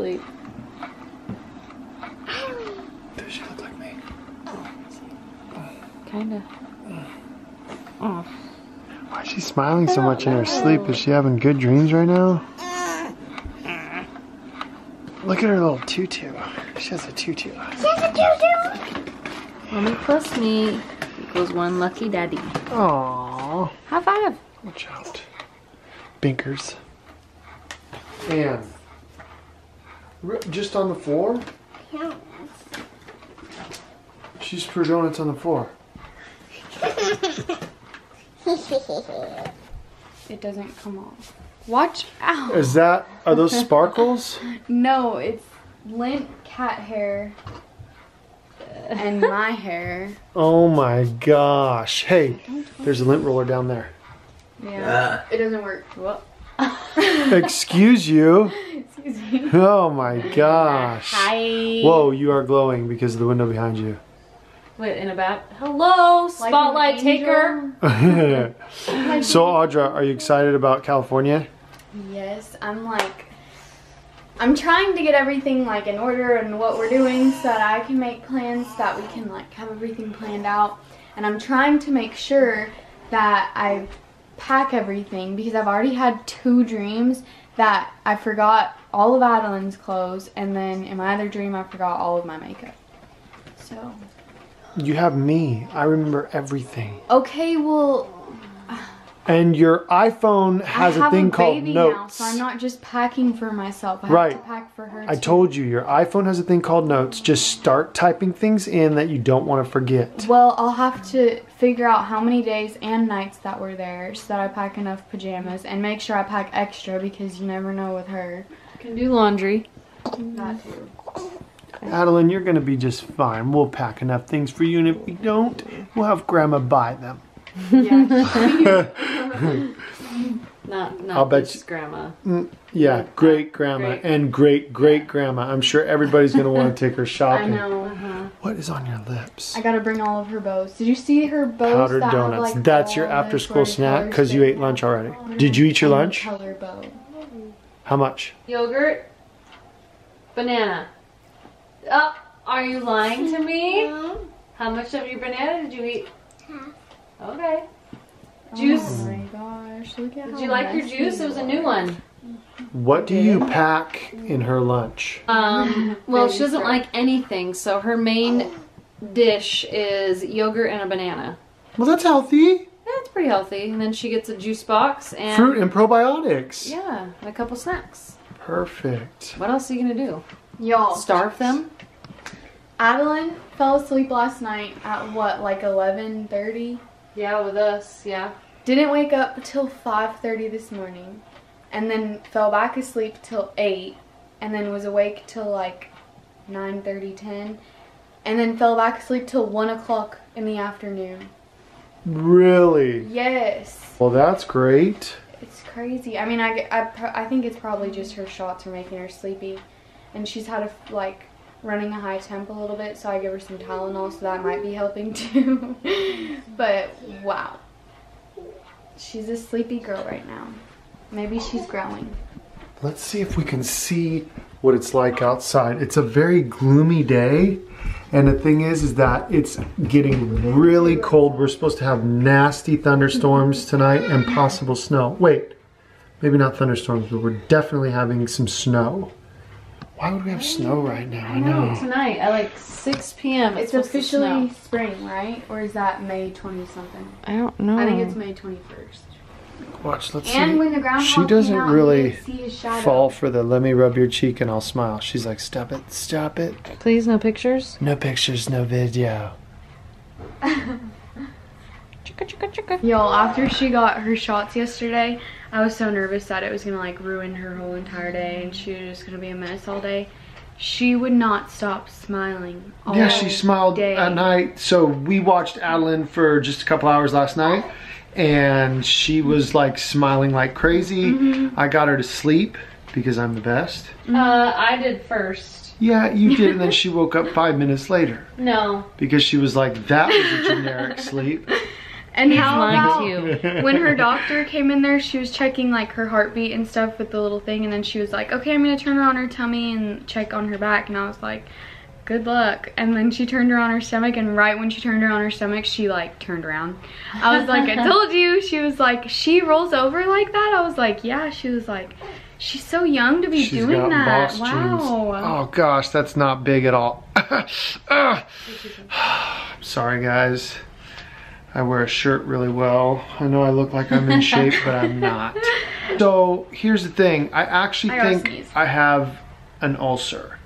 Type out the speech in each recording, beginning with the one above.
sleep. Does she look like me? Kinda. Oh. Why is she smiling so much in her sleep? Is she having good dreams right now? Look at her little tutu. She has a tutu. She has a tutu! Mommy plus me equals one lucky daddy. Aww. High five. Watch out. Binkers. And just on the floor? Yeah. She's for donuts on the floor. It doesn't come off. Watch out. Is that, are those sparkles? No, it's lint cat hair and my hair. Oh my gosh. Hey, there's a lint roller down there. Yeah. It doesn't work. Well. Excuse you. Excuse me. Oh my gosh. Hi. Whoa, you are glowing because of the window behind you. Wait, in a bath? Hello, spotlight taker. So Audra, are you excited about California? Yes, I'm trying to get everything like in order and what we're doing so that I can make plans, so that we can like have everything planned out. And I'm trying to make sure that I pack everything because I've already had two dreams that I forgot all of Adeline's clothes, and then in my other dream I forgot all of my makeup. So. You have me. I remember everything. Okay, well. And your iPhone has a thing called Notes. So I'm not just packing for myself. I have to pack for her too. I told you, your iPhone has a thing called Notes. Just start typing things in that you don't want to forget. Well, I'll have to figure out how many days and nights that we're there so that I pack enough pajamas, and make sure I pack extra because you never know with her. I can do laundry. That too. Adeline, you're going to be just fine. We'll pack enough things for you, and if we don't, we'll have Grandma buy them. Yeah. Not Grandma. Yeah, great Grandma and great Grandma. I'm sure everybody's going to want to take her shopping. I know. What is on your lips? I got to bring all of her bows. Did you see her bows? Powdered donuts. Like, that's your after-school snack because you ate lunch already. Did you eat your lunch? Color bow. How much? Yogurt. Banana. Oh, are you lying to me? No. How much of your banana did you eat? Half. Okay. Juice. Oh my gosh. Look at did you like your juice? It was a new one. What do you pack in her lunch? Well, she doesn't like anything, so her main dish is yogurt and a banana. Well, that's healthy. That's pretty healthy. And then she gets a juice box and fruit and probiotics. Yeah, and a couple snacks. Perfect. What else are you gonna do? Y'all starve them. Adeline fell asleep last night at what, like 11:30? Yeah, with us, yeah. Didn't wake up till 5:30 this morning, and then fell back asleep till 8, and then was awake till like 9:30, 10, and then fell back asleep till 1 o'clock in the afternoon. Really? Yes. Well, that's great. It's crazy. I mean, I think it's probably just her shots are making her sleepy. And she's had a, like, running a high temp a little bit, so I give her some Tylenol, so that might be helping too. But wow, she's a sleepy girl right now. Maybe she's growling. Let's see if we can see what it's like outside. It's a very gloomy day, and the thing is that it's getting really cold. We're supposed to have nasty thunderstorms tonight and possible snow. Wait, maybe not thunderstorms, but we're definitely having some snow. Why would we have snow right now? I know. Tonight at like 6 p.m. It's officially spring, right? Or is that May 20-something? I don't know. I think it's May 21st. Watch, let's see. And when the groundhog came out, she doesn't really fall for the let me rub your cheek and I'll smile. She's like, stop it, stop it. Please, no pictures? No pictures, no video. Y'all, after she got her shots yesterday, I was so nervous that it was gonna like ruin her whole entire day and she was just gonna be a mess all day. She would not stop smiling all day. Yeah, she smiled at night. So we watched Adeline for just a couple hours last night, and she was like smiling like crazy. I got her to sleep because I'm the best. I did first. Yeah, you did, and then she woke up 5 minutes later. No. Because she was like, that was a generic sleep. And he's lying to you. When her doctor came in there, she was checking like her heartbeat and stuff with the little thing, and then she was like, okay, I'm gonna turn her on her tummy and check on her back, and I was like, good luck. And then she turned her on her stomach, and right when she turned her on her stomach, she like turned around. I was like, I told you. She was like, she rolls over like that? I was like, yeah. She was like, she's so young to be doing that. Wow. Jeans. Oh gosh, that's not big at all. I'm sorry guys. I wear a shirt really well. I know I look like I'm in shape, but I'm not. So here's the thing. I actually think I have an ulcer.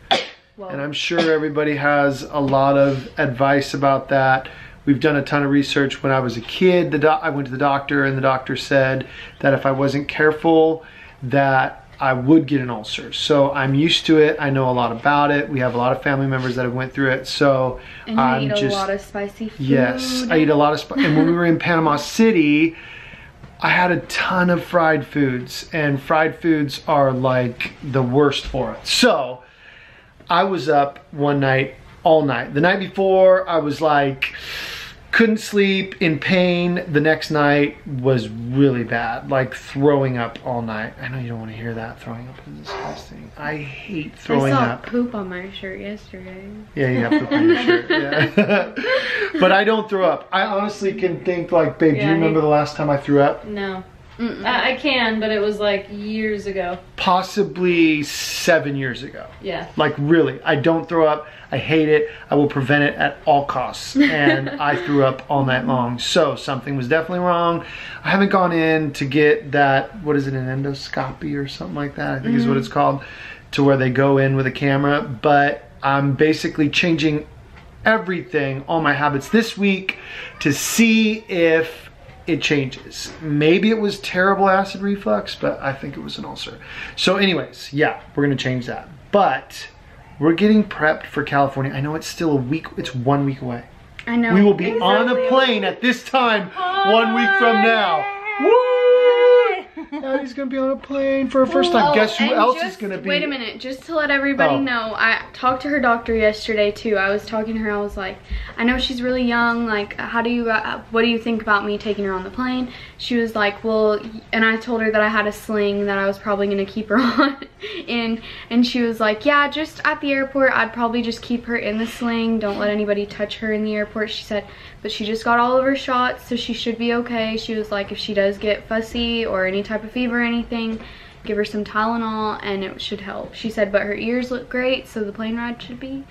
Whoa. And I'm sure everybody has a lot of advice about that. We've done a ton of research. When I was a kid, I went to the doctor, and the doctor said that if I wasn't careful, that I would get an ulcer. So I'm used to it. I know a lot about it. We have a lot of family members that have went through it. So and you eat a lot of spicy food. Yes, I eat a lot of spicy. And when we were in Panama City, I had a ton of fried foods, and fried foods are like the worst for it. So I was up one night, all night. The night before, I was like, couldn't sleep, in pain. The next night was really bad, like throwing up all night. I know you don't want to hear that, throwing up is disgusting. I hate throwing up. I saw poop on my shirt yesterday. Yeah, you have poop on your shirt, yeah. But I don't throw up. I honestly can think like, babe, do you remember the last time I threw up? No. Mm-mm. I can, but it was like years ago. Possibly 7 years ago. Yeah. Like really, I don't throw up. I hate it. I will prevent it at all costs. And I threw up all night long. So something was definitely wrong. I haven't gone in to get that, what is it, an endoscopy or something like that, I think is what it's called, to where they go in with a camera. But I'm basically changing everything, all my habits this week, to see if it changes. Maybe it was terrible acid reflux, but I think it was an ulcer. So anyways, yeah, we're gonna change that. But we're getting prepped for California. I know it's still a week, it's 1 week away. I know. We will be on a plane at this time 1 week from now. Woo! Addie's gonna be on a plane for her first time. Guess who else is gonna be? Wait a minute, just to let everybody know, I talked to her doctor yesterday too. I was talking to her, I was like, I know she's really young, like how do you, what do you think about me taking her on the plane? She was like, well, and I told her that I had a sling that I was probably gonna keep her on in, and she was like, yeah, just at the airport, I'd probably just keep her in the sling, don't let anybody touch her in the airport, she said, but she just got all of her shots, so she should be okay. She was like, if she does get fussy or any type of fever or anything, give her some Tylenol and it should help. She said, but her ears look great, so the plane ride should be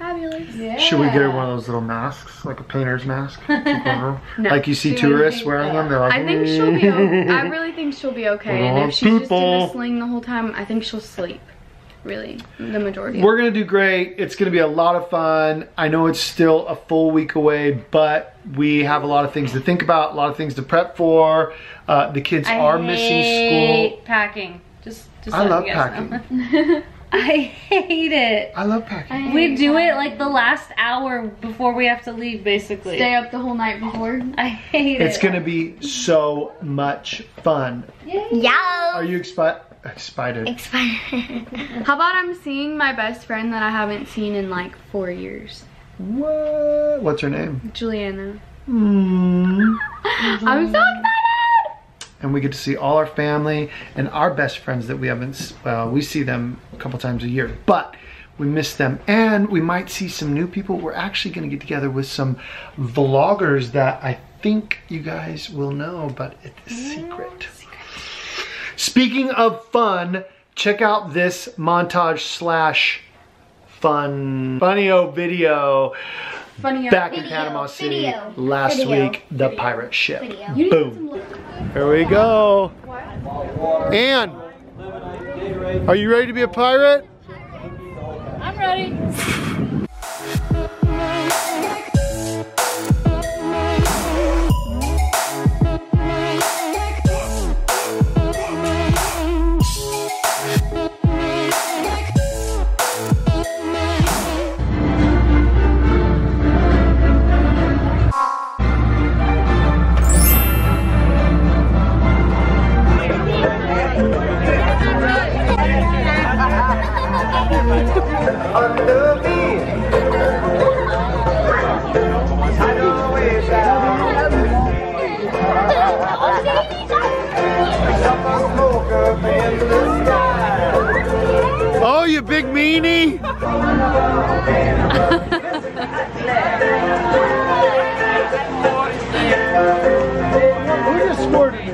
fabulous. Yeah. Should we get her one of those little masks, like a painter's mask? No. Like you see tourists wearing them, they're like, I think she'll be okay. I really think she'll be okay. And if she's just in a sling the whole time, I think she'll sleep. Really, the majority. We're gonna do great. It's gonna be a lot of fun. I know it's still a full week away, but we have a lot of things to think about, a lot of things to prep for. The kids are missing school. Packing. Just I love packing. I hate it. I love packing. We do it like the last hour before we have to leave, basically. Stay up the whole night before. I hate it. It's gonna be so much fun. Yeah. Are you excited? How about I'm seeing my best friend that I haven't seen in like 4 years. What? What's her name? Juliana. I'm so excited! And we get to see all our family and our best friends that we haven't, well, we see them a couple times a year, but we miss them, and we might see some new people. We're actually gonna get together with some vloggers that I think you guys will know, but it's a secret. Speaking of fun, check out this montage slash funny-o video. Funny-o back video, in Panama City last week. The pirate ship. Boom. Here we go. What? Anne, are you ready to be a pirate? I'm ready. I love you. you big meanie! Who just squirted me?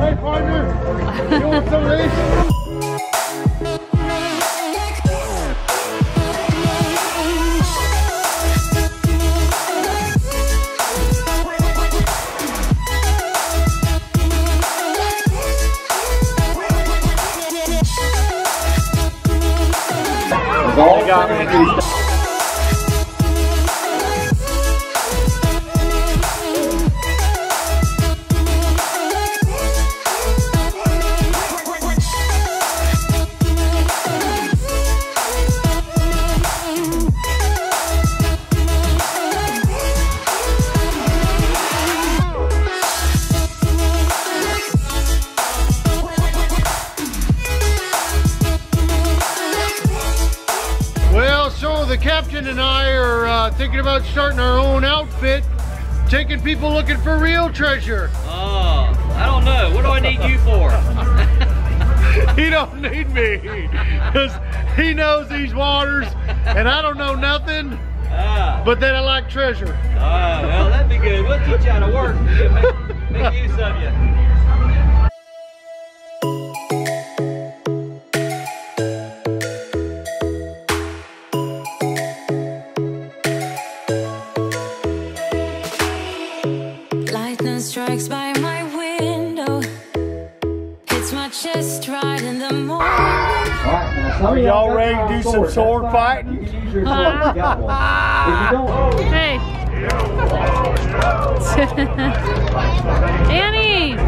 Hey partner, you want some of this? They got me. The captain and I are thinking about starting our own outfit, taking people looking for real treasure. Oh, I don't know. What do I need you for? He don't need me, because he knows these waters, and I don't know nothing, but that I like treasure. Oh, well, that'd be good. We'll teach you how to work. Make use of you. Strikes by my window, it's my chest right in the morning. Are y'all ready to do some sword fighting? Hey. Annie!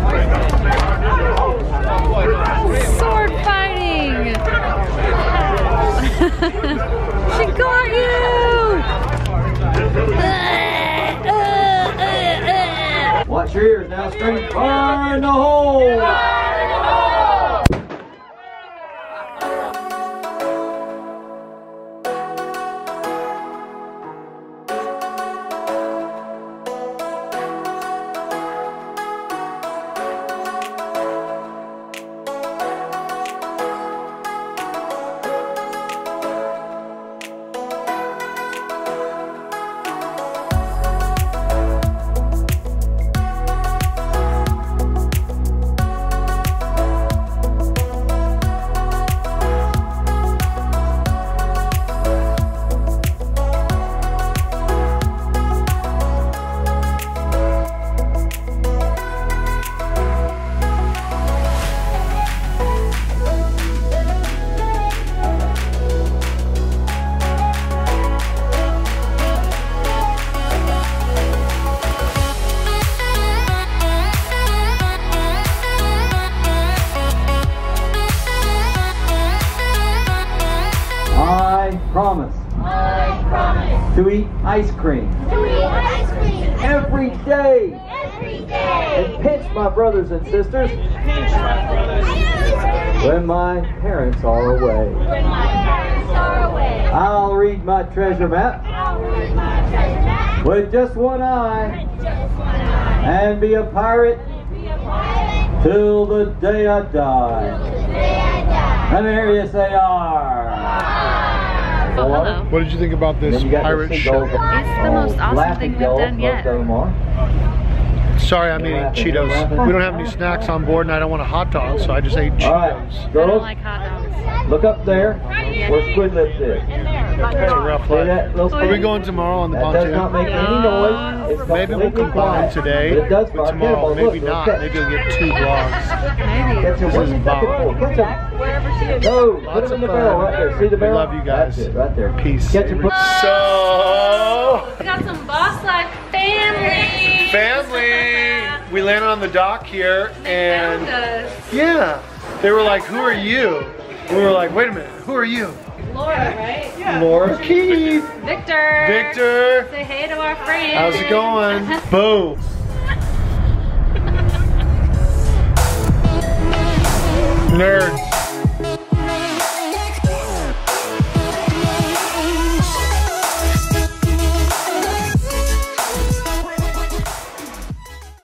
Sword fighting! She got you! Watch your ears now, straight. Fire in the hole! To eat ice cream. To eat ice cream. Every day. Every day. And pinch my brothers and sisters. Pinch my brothers and sisters. When my parents are away. When my parents are away. I'll read my treasure map. I'll read my treasure map. With just one eye. With just one eye. And be a pirate. And be a pirate. Till the day I die. Till the day I die. And there you say are. Hello. What did you think about this pirate shirt? It's the most awesome thing we've done yet. Sorry, I'm eating Cheetos. We don't have any snacks on board and I don't want a hot dog, so I just ate Cheetos. Right, girls, I don't like hot dogs. Look up there where Squid Lips is. That's a rough one. Are we going tomorrow on the pontoon? That does not make any noise. Maybe we'll combine today with tomorrow. Maybe not. Maybe we'll get two vlogs. This is Bob. Oh, put it in the barrel right there. See the barrel? We love you guys. That's it, right there. Peace. So we got some Boss Life family. Family. We landed on the dock here, and yeah, they were like, "Who are you?" We were like, "Wait a minute, who are you?" Laura, right? Yeah. Laura Keith. Victor. Victor. Say hey to our friend. How's it going? Boom. Nerds.